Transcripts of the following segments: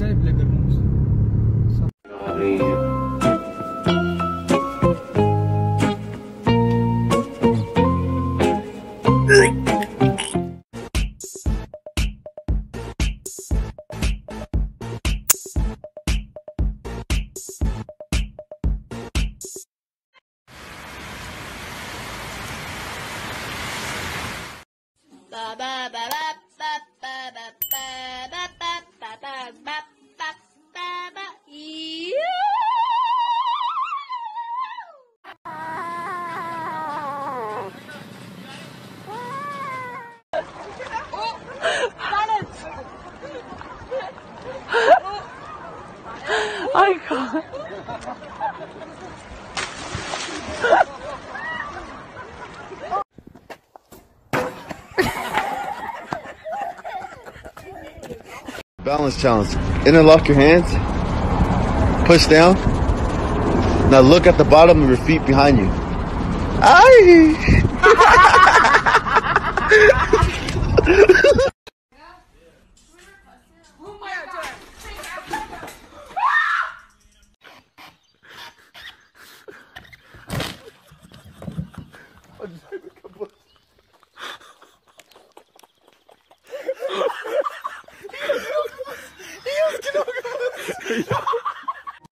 play the rooms. Balance challenge. Interlock your hands, push down. Now look at the bottom of your feet behind you. Aye.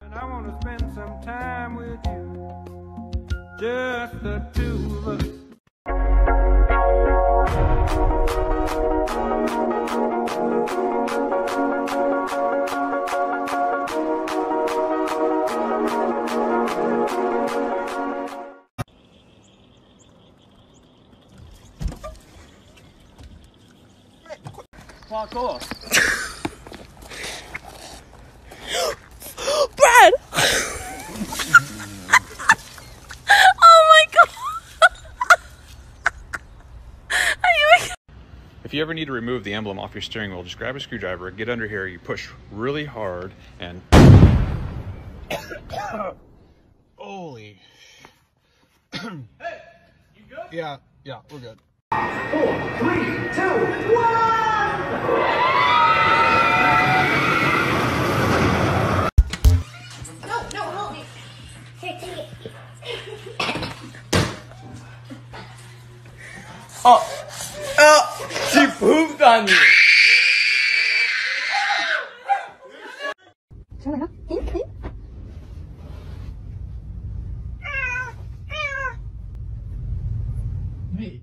And I want to spend some time with you, just the two of us. Walk off. If you ever need to remove the emblem off your steering wheel, just grab a screwdriver, get under here, you push really hard, and... Holy... Hey, you good? Yeah, we're good. 4, 3, 2, 1! No, hold me. Here, take it. Oh! She pooped on me! Me.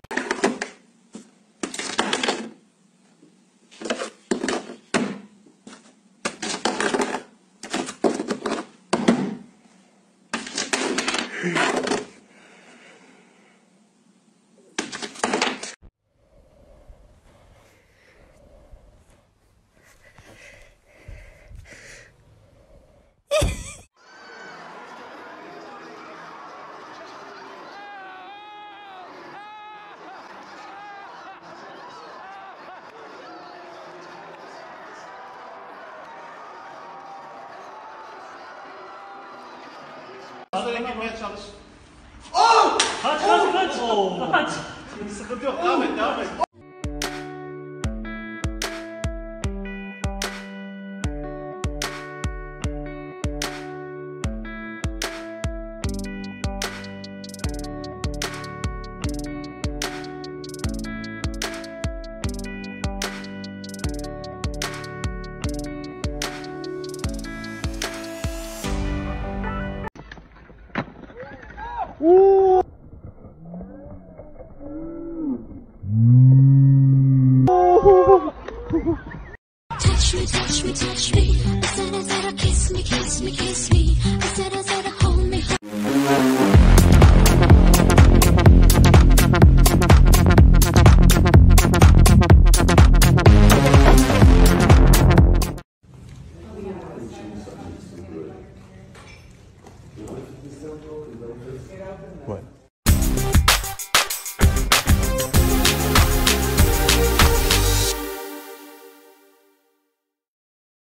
Oh! Kaç. Sıkıntı yok. Devam et. Touch me, touch me, touch me. I said, kiss me, kiss me, kiss me. I said,